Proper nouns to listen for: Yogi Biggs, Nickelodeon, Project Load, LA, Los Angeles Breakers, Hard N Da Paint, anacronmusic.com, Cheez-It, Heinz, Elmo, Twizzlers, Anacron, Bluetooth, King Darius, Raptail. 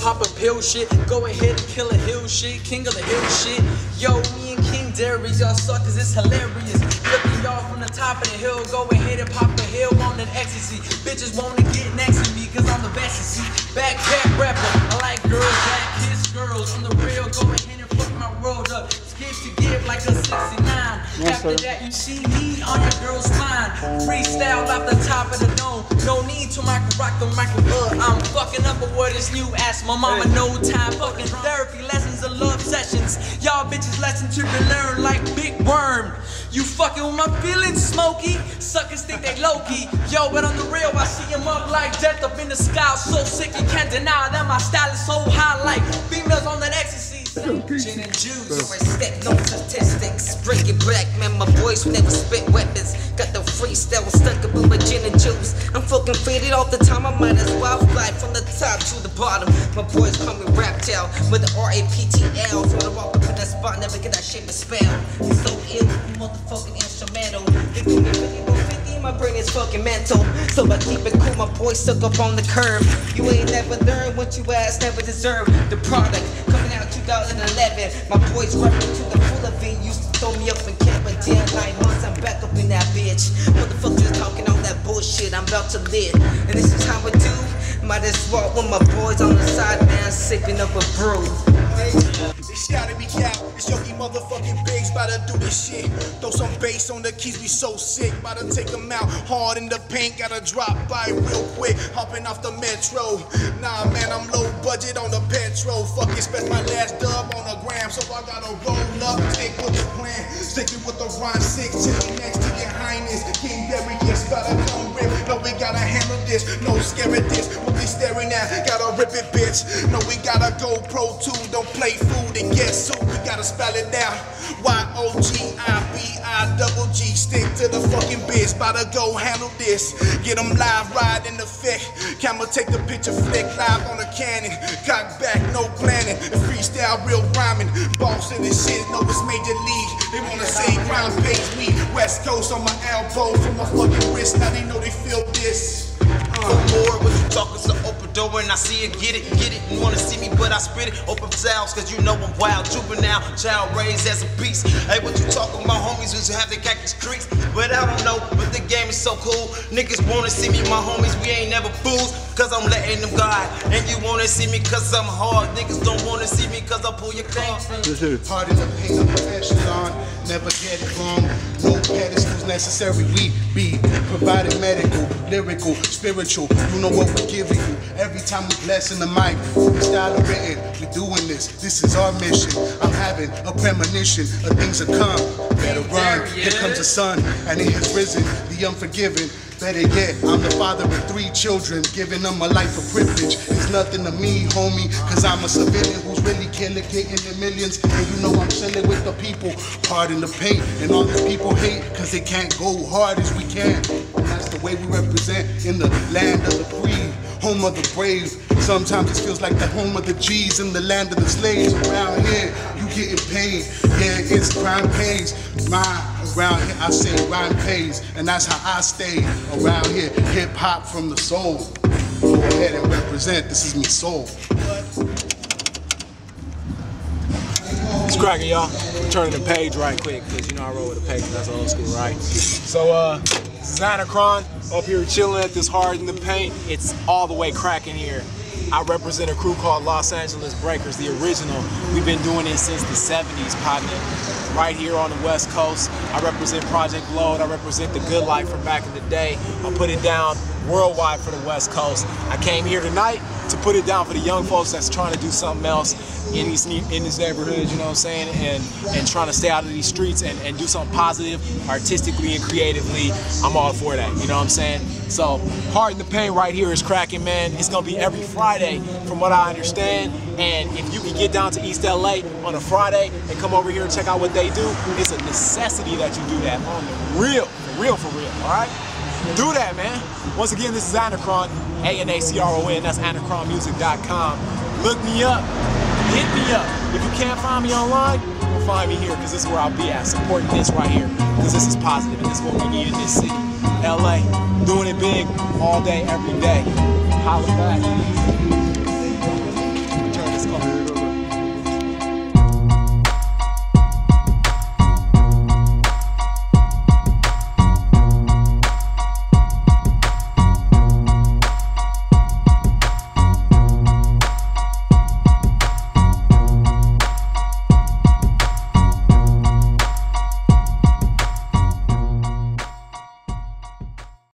pop a pill shit. Go ahead and kill a hill shit, king of the hill shit. Yo, me and King Darius, y'all suckers, it's hilarious. Looking y'all from the top of the hill, go ahead and pop a hill on an ecstasy. Bitches wanna get next to me, cause I'm the best to see. Backpack rapper, I like girls that kiss girls. On the real, go ahead and fuck my world up. Skip to give like a 69. After that, you see me on your girl's line. Freestyle off the top of the dome. No need to rock the microphone. I'm fucking up a word is new. Ask my mama, no time. Fucking therapy lessons and love sessions. Y'all bitches lessons to be learned like Big Worm. You fucking with my feelings, Smokey. Suckers think they low-key. Yo, but on the real, I see him up like death up in the sky. So sick you can't deny that my style is so high like females on that ecstasy. Gin and juice, respect, no statistics. Bring it back, man, my voice never spit weapons. Got the freestyle stuck up in my gin and juice. I'm fucking faded all the time, I might as well fly from the top to the bottom. My boys call me Raptail, with the R-A-P-T-L. From the rock up in that spot, never get that shit to spell. So ill, you motherfucking instrumental. They give me 50 in my brain is fucking mental. So I keep it cool, my boys stuck up on the curb. You ain't never learned what you ass never deserve. The product, coming out 2011, my boys rapping to the full of it. Used to throw me up in camp, but damn, 9 months I'm back up in that bitch. Motherfuckers talking all that bullshit, I'm about to live. And this is how I do, might as well with my boys on the side, man, sipping up a brew. They shouted me out, it's Yogi motherfucking Biggs, bout to do this shit. Throw some bass on the keys, we so sick, bout to take them out. Hard in the paint, gotta drop by real quick, hopping off the metro. Nah, man, I'm low budget on the petrol. Fuck it, spent my last dub on a gram, so I gotta roll up, stick with the plan, stick it with the rhyme sick, chillin' next to your highness, King Darius, gotta come rip, no we gotta handle this, no scare at this, what we staring at, gotta rip it bitch, no we gotta go pro too, don't play food and get sued, we gotta spell it out, Y-O-G-I-B-I-double-G, stick to the fucking bitch, bout to go handle this, get them live, ride in effect, camera take the picture, flick live on the cannon, cock back, no planning, and freestyle real rhyming, boss in this shit, no it's major league, they wanna say grind pays me, West Coast on my elbow, from my fucking wrist, now they know they feel this. For more, what you talkin' so open door and I see it, get it, you wanna see me but I spit it, open sales cause you know I'm wild, juvenile, child raised as a beast, hey what you talking about homies, we should have the Cactus Creeks, but I don't know, but the game is so cool, niggas wanna see me, my homies, we ain't never fools, cause I'm letting them guide, and you wanna see me cause I'm hard, niggas don't wanna see me cause I pull your car. Hard in the paint, I'm professional, never get it wrong, no pedestals necessary, we be provided medical, lyrical, spiritual, you know what we're giving you. Every time we blessing the mic, we style of written, we doing this. This is our mission. I'm having a premonition of things to come. Better run. Here comes the sun, and it has risen. The unforgiven. Better yet, I'm the father of 3 children, giving them a life of privilege. It's nothing to me, homie, cause I'm a civilian who's really killing, getting the millions. And you know I'm chilling with the people, hard in the paint. And all these people hate, cause they can't go hard as we can. That's the way we represent in the land of the free, home of the brave. Sometimes it feels like the home of the G's in the land of the slaves. Around here, you getting paid. Yeah, it's crime pays. Around here, I say rhyme pays. And that's how I stay around here. Hip hop from the soul. Go ahead and represent. This is me soul. It's cracking, y'all. I'm turning the page right quick, because you know I roll with the page. That's old school, right? So, this is Anacron, up here chilling at this Hard in the Paint. It's all the way cracking here. I represent a crew called Los Angeles Breakers, the original. We've been doing it since the 70s, partner. Right here on the West Coast. I represent Project Load. I represent the good life from back in the day. I put it down worldwide for the West Coast. I came here tonight to put it down for the young folks that's trying to do something else in this neighborhood, you know what I'm saying, and trying to stay out of these streets and do something positive, artistically and creatively. I'm all for that, you know what I'm saying? So, Hard in the Paint right here is cracking, man. It's gonna be every Friday, from what I understand, and if you can get down to East LA on a Friday and come over here and check out what they do, it's a necessity that you do that on the real, for real, for real, all right? Do that, man. Once again, this is Anacron, A-N-A-C-R-O-N, that's anacronmusic.com. Look me up, hit me up. If you can't find me online, you can find me here, because this is where I'll be at, supporting this right here, because this is positive, and this is what we need in this city. LA, doing it big, all day, every day. Holla back.